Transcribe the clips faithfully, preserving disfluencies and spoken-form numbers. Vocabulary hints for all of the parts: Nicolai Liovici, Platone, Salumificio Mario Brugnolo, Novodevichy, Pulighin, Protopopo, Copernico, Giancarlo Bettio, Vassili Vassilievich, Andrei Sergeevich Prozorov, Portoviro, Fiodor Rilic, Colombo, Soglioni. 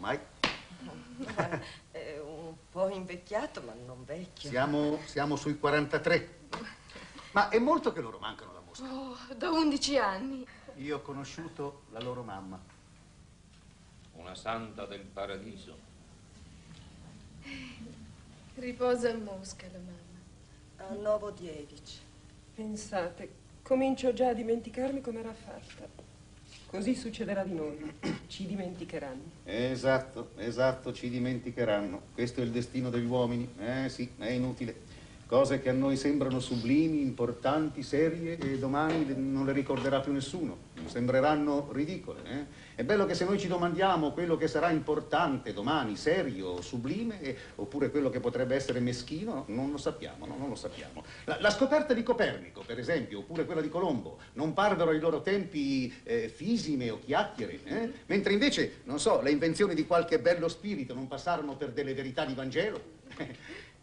ormai. È un po' invecchiato, ma non vecchio. Siamo, siamo sui quarantatré. Ma è molto che loro mancano la mosca. Oh, da undici anni. Io ho conosciuto la loro mamma. Una santa del paradiso. Riposa a Mosca la mamma. A Novodevichy. Pensate, comincio già a dimenticarmi com'era fatta. Così succederà di noi, ci dimenticheranno. Esatto, esatto, ci dimenticheranno. Questo è il destino degli uomini. Eh sì, è inutile. Cose che a noi sembrano sublimi, importanti, serie, e domani non le ricorderà più nessuno. Sembreranno ridicole. Eh? È bello che se noi ci domandiamo quello che sarà importante domani, serio, sublime, eh, oppure quello che potrebbe essere meschino, non lo sappiamo, no, non lo sappiamo. La, la scoperta di Copernico, per esempio, oppure quella di Colombo, non parvero ai loro tempi eh, fisime o chiacchiere, eh? Mentre invece, non so, le invenzioni di qualche bello spirito non passarono per delle verità di Vangelo.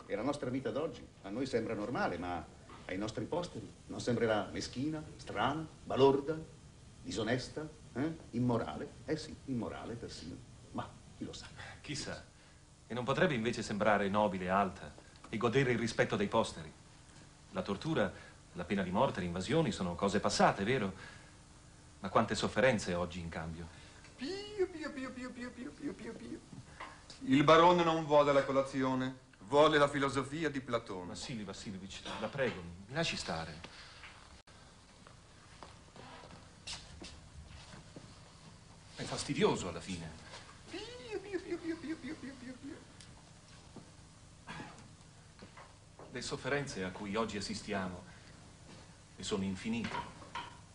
E la nostra vita d'oggi a noi sembra normale, ma ai nostri posteri non sembrerà meschina, strana, balorda, disonesta, eh? Immorale? Eh sì, immorale persino. Ma chi lo sa? Chissà, e non potrebbe invece sembrare nobile e alta e godere il rispetto dei posteri. La tortura, la pena di morte, le invasioni sono cose passate, vero? Ma quante sofferenze oggi in cambio? Pio, pio, pio, pio, pio, pio, pio, pio. Il barone non vuole la colazione. Vuole la filosofia di Platone. Vassili Vassilievich, la prego, mi lasci stare. È fastidioso alla fine. Pio, pio, pio, pio, pio, pio, pio, pio. Le sofferenze a cui oggi assistiamo, e sono infinite,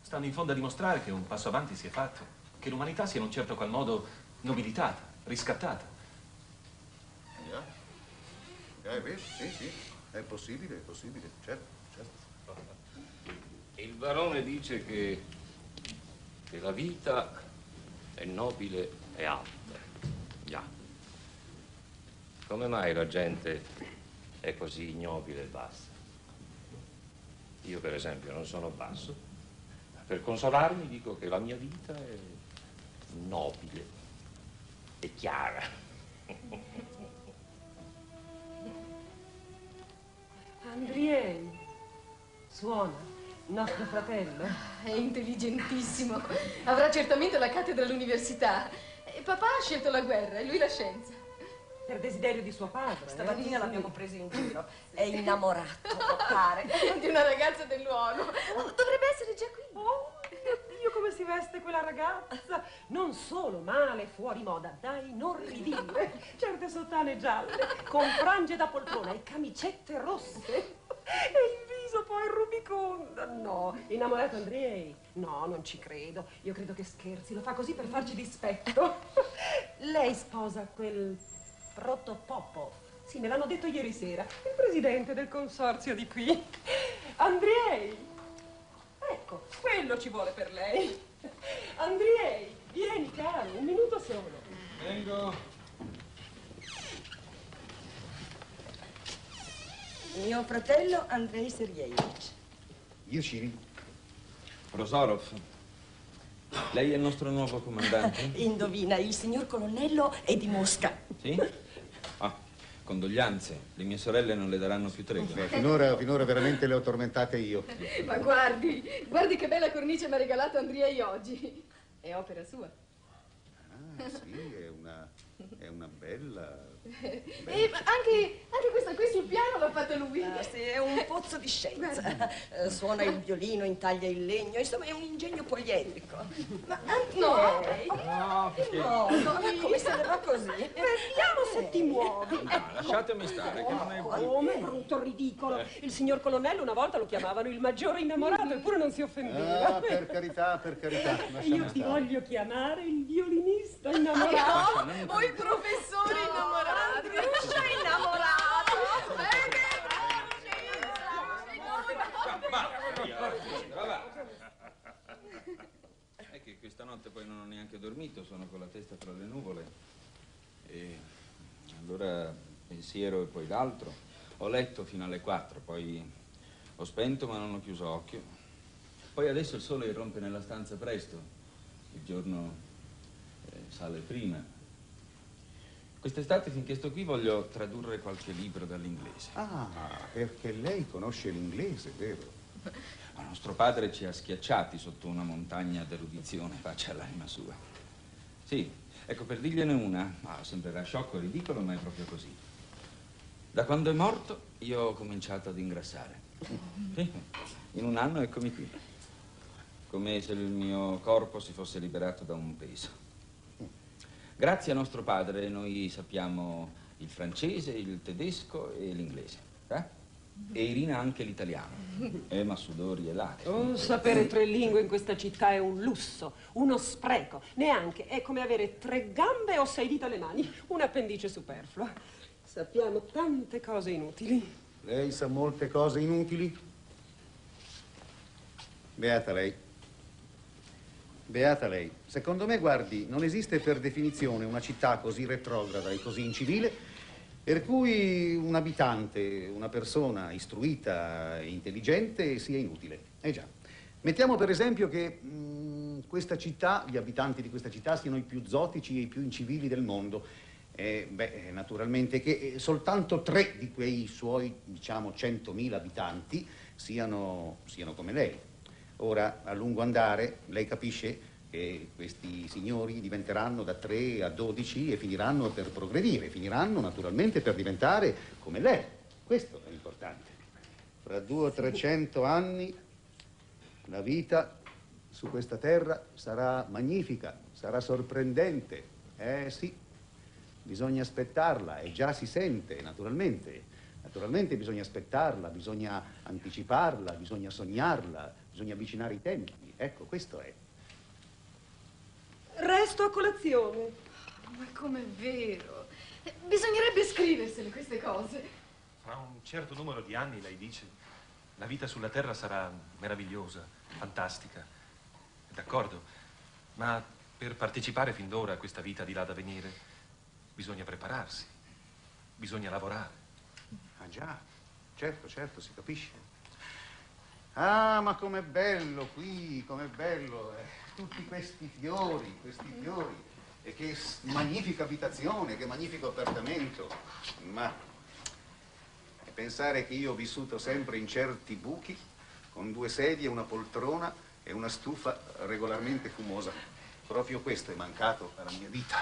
stanno in fondo a dimostrare che un passo avanti si è fatto, che l'umanità sia in un certo qual modo nobilitata, riscattata. Yeah. Eh, beh, sì, sì, è possibile, è possibile, certo, certo. Il barone dice che, che la vita è nobile e alta. Già. Come mai la gente è così ignobile e bassa? Io, per esempio, non sono basso. Per consolarmi dico che la mia vita è nobile e chiara. Andriei, suona, nostro fratello. È intelligentissimo. Avrà certamente la cattedra all'università. Papà ha scelto la guerra e lui la scienza. Per desiderio di suo padre. Stamattina l'abbiamo preso in giro. È innamorato, pare, di una ragazza del luogo. Oh, dovrebbe essere già qui. Oh, mio Dio, come si veste quella ragazza. Non solo male, fuori moda, da inorridire. Certe sottane gialle, con frange da poltrona e camicette rosse. E il viso poi rubicondo. No, innamorato Andrei. No, non ci credo. Io credo che scherzi, lo fa così per farci dispetto. Lei sposa quel... Protopopo. Sì, me l'hanno detto ieri sera. Il presidente del consorzio di qui. Andriei. Ecco, quello ci vuole per lei. Andriei, vieni caro, un minuto solo. Vengo. Mio fratello Andrei Sergeevich. Yushchin. Prozorov. Lei è il nostro nuovo comandante? Indovina, il signor colonnello è di Mosca. Sì? Ah, condoglianze. Le mie sorelle non le daranno più tregua. Beh, finora, finora veramente le ho tormentate io. Ma guardi, guardi che bella cornice mi ha regalato Andriei oggi. È opera sua. Ah, sì, è una, è una bella... E eh, anche, anche questa qui sul piano l'ha fatta lui. Ah, sì, è un pozzo di scienza. Eh, suona il violino, intaglia il legno, insomma è un ingegno poliedrico. Ma anche no, lei. No, perché... no, no, ma come se ne va così? Vediamo se ti muovi. No, ecco. Lasciatemi stare, che non è buono. Come brutto ridicolo. Eh. Il signor colonnello una volta lo chiamavano il maggiore innamorato, eppure non si offendeva. Ah, per carità, per carità. Io ti voglio chiamare il violinista innamorato. Ah, no, o il professore innamorato. Andriuscia innamorato! È che questa notte poi non ho neanche dormito, sono con la testa tra le nuvole. E allora pensiero e poi l'altro. Ho letto fino alle quattro, poi ho spento ma non ho chiuso occhio. Poi adesso il sole irrompe nella stanza presto, il giorno eh, sale prima. Quest'estate, finché sto qui, voglio tradurre qualche libro dall'inglese. Ah, perché lei conosce l'inglese, vero? Ma nostro padre ci ha schiacciati sotto una montagna d'erudizione, pace all'anima sua. Sì, ecco, per dirgliene una, ah, sembrerà sciocco e ridicolo, ma è proprio così. Da quando è morto, io ho cominciato ad ingrassare. Sì, in un anno eccomi qui. Come se il mio corpo si fosse liberato da un peso. Grazie a nostro padre noi sappiamo il francese, il tedesco e l'inglese, eh? E Irina anche l'italiano, e ma sudori e latte. Oh, sapere tre lingue in questa città è un lusso, uno spreco, neanche, è come avere tre gambe o sei dita alle mani, un appendice superfluo. Sappiamo tante cose inutili. Lei sa molte cose inutili? Beata lei. Beata lei, secondo me, guardi, non esiste per definizione una città così retrograda e così incivile per cui un abitante, una persona istruita e intelligente sia inutile. Eh già, mettiamo per esempio che mh, questa città, gli abitanti di questa città siano i più zotici e i più incivili del mondo. Eh, beh, naturalmente che soltanto tre di quei suoi, diciamo, centomila abitanti siano, siano come lei. Ora, a lungo andare, lei capisce che questi signori diventeranno da tre a dodici e finiranno per progredire, finiranno naturalmente per diventare come lei. Questo è importante. Fra due o trecento anni la vita su questa terra sarà magnifica, sarà sorprendente. Eh sì, bisogna aspettarla e già si sente, naturalmente. Naturalmente bisogna aspettarla, bisogna anticiparla, bisogna sognarla. Bisogna avvicinare i tempi, ecco, questo è. Resto a colazione. Oh, ma com'è vero? Eh, bisognerebbe scriversele queste cose. Fra un certo numero di anni, lei dice, la vita sulla Terra sarà meravigliosa, fantastica. D'accordo, ma per partecipare fin d'ora a questa vita di là da venire, bisogna prepararsi, bisogna lavorare. Ah già, certo, certo, si capisce. Ah, ma com'è bello qui, com'è bello, eh. Tutti questi fiori, questi fiori, e che magnifica abitazione, che magnifico appartamento, ma e pensare che io ho vissuto sempre in certi buchi, con due sedie, una poltrona e una stufa regolarmente fumosa, proprio questo è mancato alla mia vita,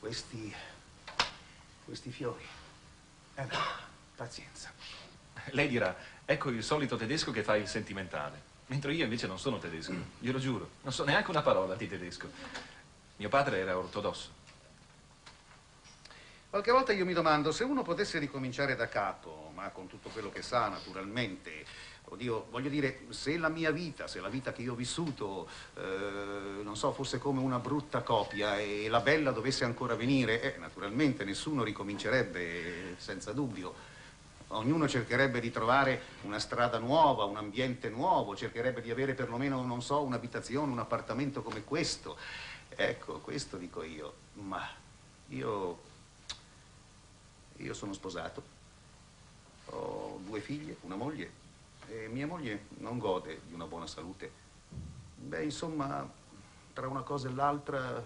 questi, questi fiori, eh, pazienza. Lei dirà, ecco il solito tedesco che fa il sentimentale, mentre io invece non sono tedesco, glielo giuro, non so neanche una parola di tedesco. Mio padre era ortodosso. Qualche volta io mi domando, se uno potesse ricominciare da capo, ma con tutto quello che sa naturalmente, oddio, voglio dire, se la mia vita, se la vita che io ho vissuto, eh, non so, fosse come una brutta copia e la bella dovesse ancora venire, eh, naturalmente nessuno ricomincerebbe senza dubbio. Ognuno cercherebbe di trovare una strada nuova, un ambiente nuovo, cercherebbe di avere perlomeno, non so, un'abitazione, un appartamento come questo. Ecco, questo dico io, ma io, io sono sposato, ho due figlie, una moglie, e mia moglie non gode di una buona salute. Beh, insomma, tra una cosa e l'altra,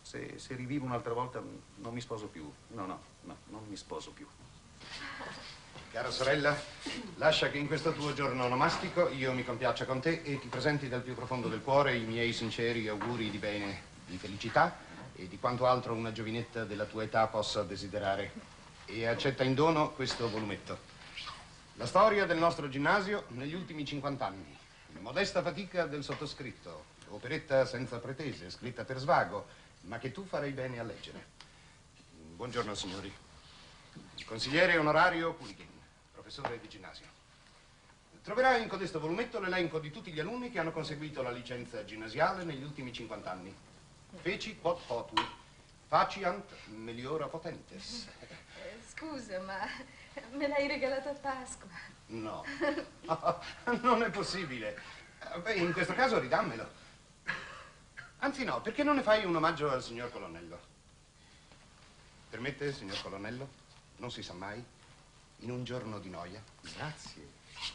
se, se rivivo un'altra volta non mi sposo più, no, no, no, non mi sposo più. Cara sorella, lascia che in questo tuo giorno onomastico io mi compiaccia con te e ti presenti dal più profondo del cuore i miei sinceri auguri di bene, di felicità e di quanto altro una giovinetta della tua età possa desiderare. E accetta in dono questo volumetto. La storia del nostro ginnasio negli ultimi cinquanta anni. Modesta fatica del sottoscritto, operetta senza pretese, scritta per svago, ma che tu farei bene a leggere. Buongiorno, signori. Consigliere onorario Pulighin, professore di ginnasio. Troverà in codesto volumetto l'elenco di tutti gli alunni che hanno conseguito la licenza ginnasiale negli ultimi cinquanta anni. Feci quod potu, faciant meliora potentes. Scusa, ma me l'hai regalata a Pasqua? No, non è possibile. Beh, in questo caso ridammelo. Anzi no, perché non ne fai un omaggio al signor colonnello? Permette, signor colonnello? Non si sa mai, in un giorno di noia. Grazie,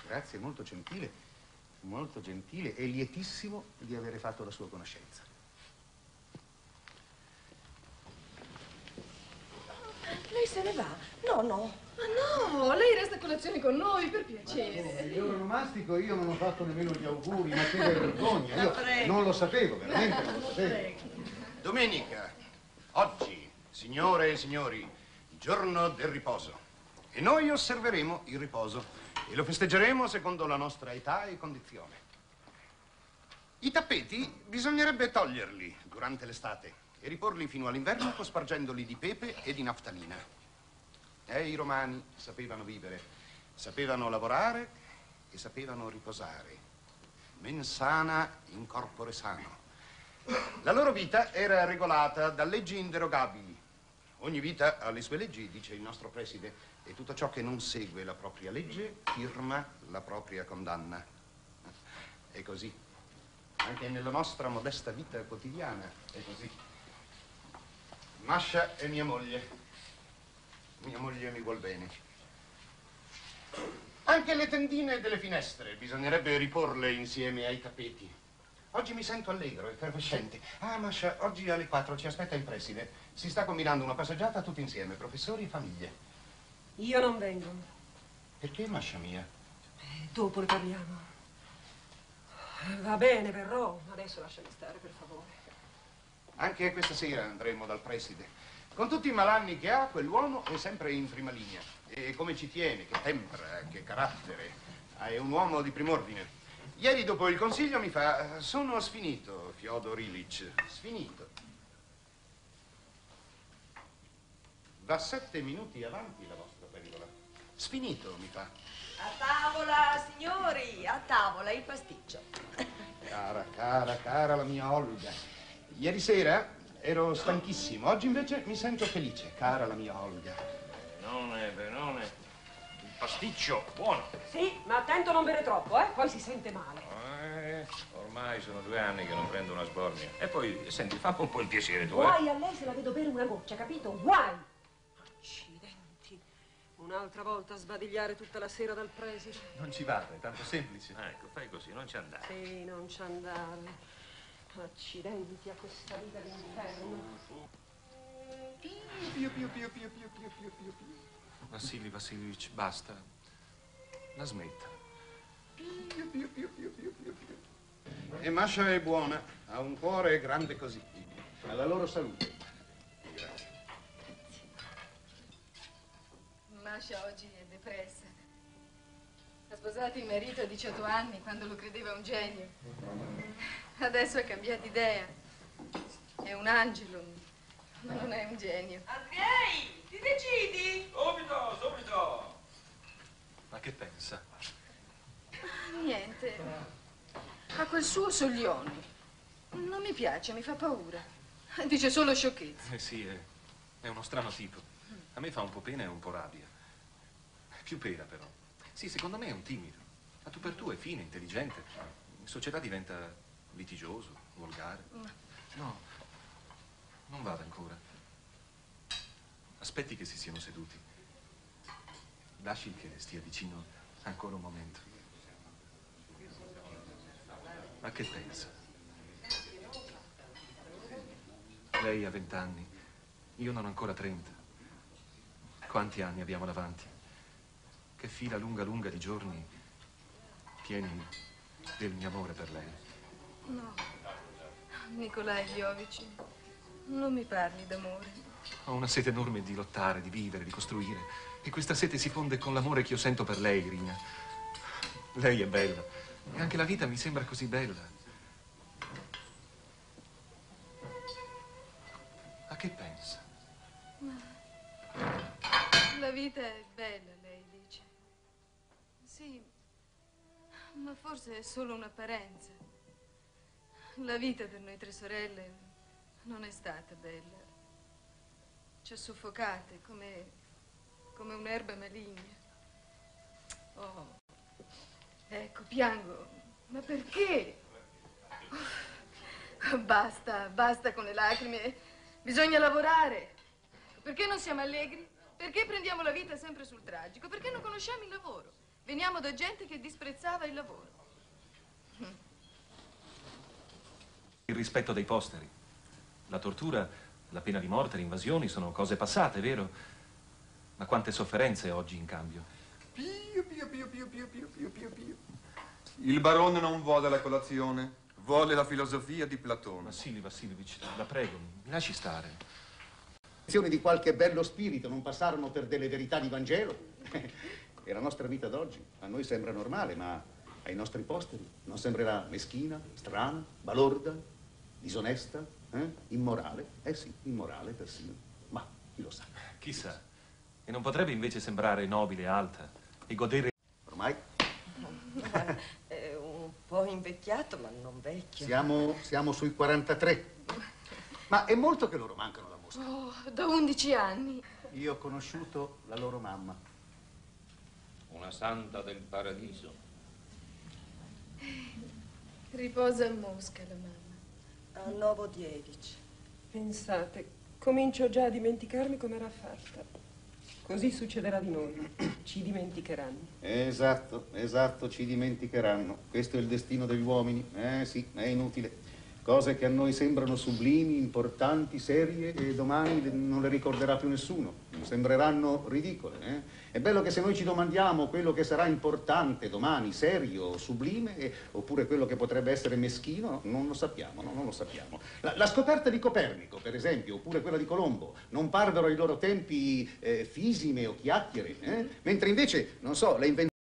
grazie, molto gentile, molto gentile e lietissimo di avere fatto la sua conoscenza. se ne va? No, no. Ma no, lei resta a colazione con noi, per piacere. Il giorno romantico io non ho fatto nemmeno gli auguri, ma che vergogna. Io non lo sapevo, veramente non lo sapevo. Domenica, oggi, signore e signori, giorno del riposo. E noi osserveremo il riposo e lo festeggeremo secondo la nostra età e condizione. I tappeti bisognerebbe toglierli durante l'estate e riporli fino all'inverno cospargendoli di pepe e di naftalina. E i romani sapevano vivere, sapevano lavorare e sapevano riposare. Mens sana in corpore sano. La loro vita era regolata da leggi inderogabili. Ogni vita ha le sue leggi, dice il nostro preside, e tutto ciò che non segue la propria legge firma la propria condanna. È così. Anche nella nostra modesta vita quotidiana è così. Masha è mia moglie. Mia moglie mi vuol bene. Anche le tendine delle finestre bisognerebbe riporle insieme ai tappeti. Oggi mi sento allegro, effervescente. Ah, Masha, oggi alle quattro ci aspetta il preside. Si sta combinando una passeggiata tutti insieme, professori e famiglie. Io non vengo. Perché, Masha mia? Eh, dopo ne parliamo. Va bene, verrò. Adesso lasciami stare, per favore. Anche questa sera andremo dal preside. Con tutti i malanni che ha, quell'uomo è sempre in prima linea. E come ci tiene, che tempra, che carattere. È un uomo di prim'ordine. Ieri dopo il consiglio mi fa... Sono sfinito, Fiodor Rilic. Sfinito. Da sette minuti avanti la vostra pericola. Sfinito, mi fa. A tavola, signori, a tavola il pasticcio. Cara, cara, cara la mia Olga. Ieri sera ero stanchissimo, oggi invece mi sento felice, cara la mia Olga. Benone, benone. Il pasticcio, buono. Sì, ma attento a non bere troppo, eh? Poi si sente male. Eh, ormai sono due anni che non prendo una sbornia. E poi, senti, fammi un po' il piacere tuo. Guai eh? a lei se la vedo bere una goccia, capito? Guai! Accidenti. Un'altra volta a sbadigliare tutta la sera dal preside. Non ci vada, è tanto semplice. Ecco, fai così, non ci andare. Sì, non ci andare. Accidenti a questa vita d'inferno. Più, più, più, più, più, più, più, più, più, più. Vassili Vassilievich, basta. La smetta. Più, più, più, più, più, più, più. E Masha è buona, ha un cuore grande così. Alla loro salute. Grazie. Grazie. Masha oggi è depressa. Ha sposato il marito a diciotto anni, quando lo credeva un genio. Adesso ha cambiato idea. È un angelo, ma non è un genio. Andrei, ti decidi? Subito, subito! Ma che pensa? Ah, niente. Ha quel suo Soglioni. Non mi piace, mi fa paura. Dice solo sciocchezze. Eh sì, è, è uno strano tipo. A me fa un po' pena e un po' rabbia. Più pena, però. Sì, secondo me è un timido. A tu per tu è fine, intelligente. In società diventa litigioso, volgare. No, non vada ancora. Aspetti che si siano seduti. Lasci che stia vicino ancora un momento. Ma che pensa? Lei ha vent'anni, io non ho ancora trenta. Quanti anni abbiamo davanti? Che fila lunga lunga di giorni pieni del mio amore per lei. No, Nicolai Liovici, non mi parli d'amore. Ho una sete enorme di lottare, di vivere, di costruire. E questa sete si fonde con l'amore che io sento per lei, Irina. Lei è bella. E anche la vita mi sembra così bella. A che pensa? La vita è bella. Sì, ma forse è solo un'apparenza. La vita per noi tre sorelle non è stata bella. Ci ha soffocate come, come un'erba maligna. Oh, ecco, piango. Ma perché? Basta, basta con le lacrime. Bisogna lavorare. Perché non siamo allegri? Perché prendiamo la vita sempre sul tragico? Perché non conosciamo il lavoro? Veniamo da gente che disprezzava il lavoro. Il rispetto dei posteri. La tortura, la pena di morte, le invasioni sono cose passate, vero? Ma quante sofferenze oggi in cambio. Pio, pio, pio, pio, pio, pio, pio, pio. Il barone non vuole la colazione, vuole la filosofia di Platone. Vassili Vassilievich, la prego, mi lasci stare. Di qualche bello spirito non passarono per delle verità di Vangelo. È la nostra vita d'oggi. A noi sembra normale, ma ai nostri posteri non sembrerà meschina, strana, balorda, disonesta, eh? Immorale. Eh sì, immorale persino. Ma chi lo sa? Chissà. E non potrebbe invece sembrare nobile, alta e godere... Ormai? È un po' invecchiato, ma non vecchio. Siamo, siamo sui quarantatré. Ma è molto che loro mancano la mosca. Oh, da undici anni. Io ho conosciuto la loro mamma. Una santa del paradiso. Riposa a Mosca la mamma. A Novodevichy. Pensate, comincio già a dimenticarmi com'era fatta. Così succederà di noi, ci dimenticheranno. Esatto, esatto, ci dimenticheranno. Questo è il destino degli uomini. Eh sì, è inutile. Cose che a noi sembrano sublimi, importanti, serie, e domani non le ricorderà più nessuno. Sembreranno ridicole. Eh? È bello che se noi ci domandiamo quello che sarà importante domani, serio, sublime, eh, oppure quello che potrebbe essere meschino, non lo sappiamo, no? Non lo sappiamo. La, la scoperta di Copernico, per esempio, oppure quella di Colombo, non parvero ai loro tempi eh, fisime o chiacchiere, eh? Mentre invece, non so, la invenzione...